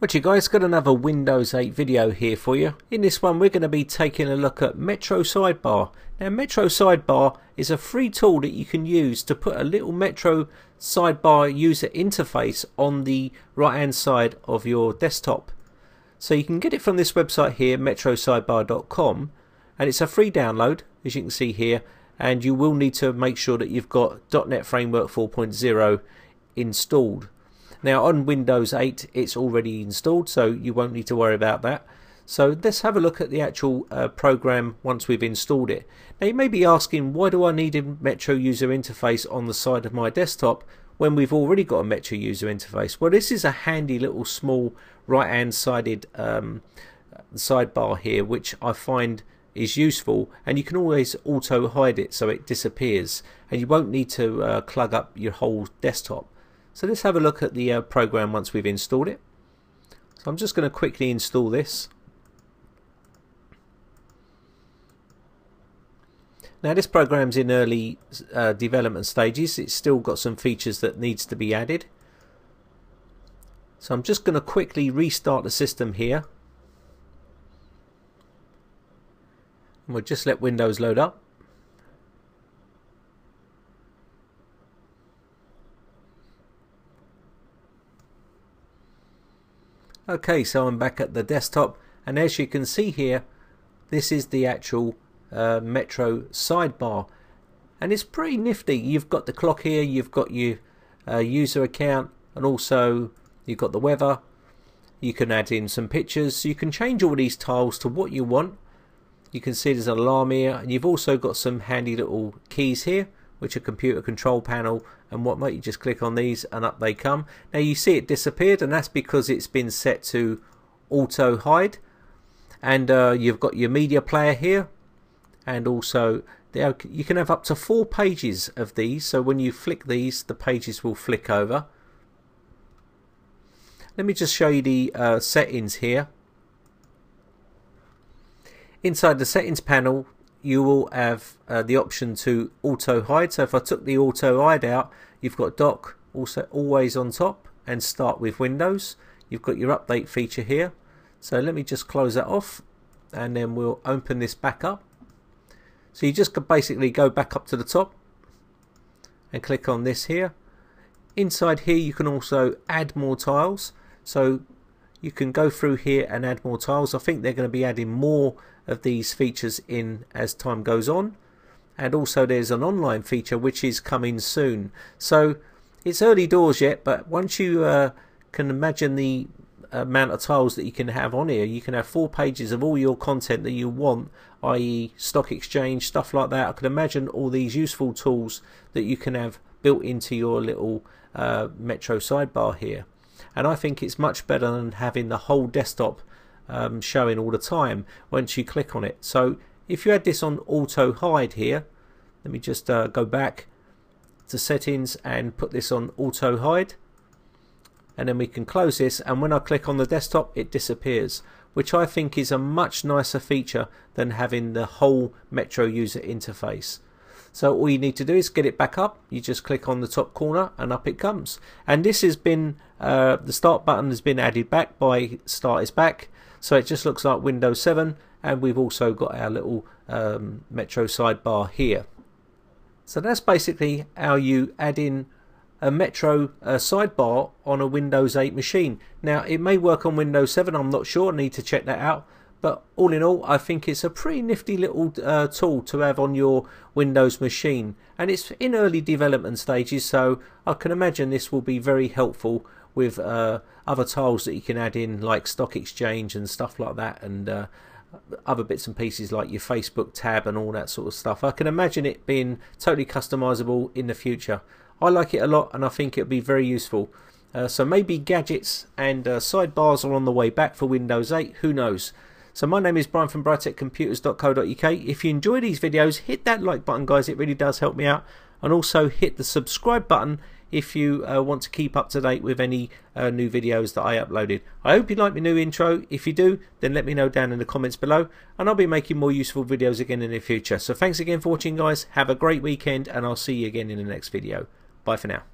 Well, you guys, got another Windows 8 video here for you. In this one we're going to be taking a look at Metro Sidebar. Now Metro Sidebar is a free tool that you can use to put a little Metro Sidebar user interface on the right hand side of your desktop. So you can get it from this website here, MetroSidebar.com, and it's a free download, as you can see here, and you will need to make sure that you've got .NET Framework 4.0 installed. Now on Windows 8 it's already installed, so you won't need to worry about that. So let's have a look at the actual program once we've installed it. Now you may be asking, why do I need a Metro user interface on the side of my desktop when we've already got a Metro user interface? Well, this is a handy little small right hand sided sidebar here, which I find is useful, and you can always auto hide it so it disappears and you won't need to clog up your whole desktop. So let's have a look at the program once we've installed it. So I'm just going to quickly install this. Now this program's in early development stages. It's still got some features that needs to be added. So I'm just going to quickly restart the system here. And we'll just let Windows load up. Okay, so I'm back at the desktop, and as you can see here, this is the actual Metro Sidebar, and it's pretty nifty. You've got the clock here, you've got your user account, and also you've got the weather. You can add in some pictures, so you can change all these tiles to what you want. You can see there's an alarm here, and you've also got some handy little keys here, which are computer control panel and whatnot. You just click on these and up they come. Now you see it disappeared, and that's because it's been set to auto hide. And you've got your media player here, and also you can have up to 4 pages of these, so when you flick these the pages will flick over. Let me just show you the settings here. Inside the settings panel you will have the option to auto hide. So if I took the auto hide out, you've got dock, also always on top, and start with Windows. You've got your update feature here. So let me just close that off, and then we'll open this back up. So you just basically go back up to the top and click on this here. Inside here you can also add more tiles. So you can go through here and add more tiles. I think they're going to be adding more of these features in as time goes on, and also there's an online feature which is coming soon. So it's early doors yet, but once you can imagine the amount of tiles that you can have on here, you can have 4 pages of all your content that you want, i.e. stock exchange, stuff like that. I can imagine all these useful tools that you can have built into your little Metro Sidebar here. And I think it's much better than having the whole desktop showing all the time once you click on it. So if you had this on auto hide here, let me just go back to settings and put this on auto hide, and then we can close this, and when I click on the desktop it disappears, which I think is a much nicer feature than having the whole Metro user interface. So all you need to do is get it back up. You just click on the top corner and up it comes. And this has been, the start button has been added back by start is back. So it just looks like Windows 7, and we've also got our little Metro Sidebar here. So that's basically how you add in a Metro Sidebar on a Windows 8 machine. Now it may work on Windows 7, I'm not sure, I need to check that out. But all in all, I think it's a pretty nifty little tool to have on your Windows machine. And it's in early development stages, so I can imagine this will be very helpful with other tiles that you can add in, like stock exchange and stuff like that, and other bits and pieces like your Facebook tab and all that sort of stuff. I can imagine it being totally customizable in the future. I like it a lot, and I think it'll be very useful. So maybe gadgets and sidebars are on the way back for Windows 8, who knows? So my name is Brian from briteccomputers.co.uk. If you enjoy these videos, hit that like button, guys. It really does help me out. And also hit the subscribe button if you want to keep up to date with any new videos that I uploaded. I hope you like my new intro. If you do, then let me know down in the comments below. And I'll be making more useful videos again in the future. So thanks again for watching, guys. Have a great weekend, and I'll see you again in the next video. Bye for now.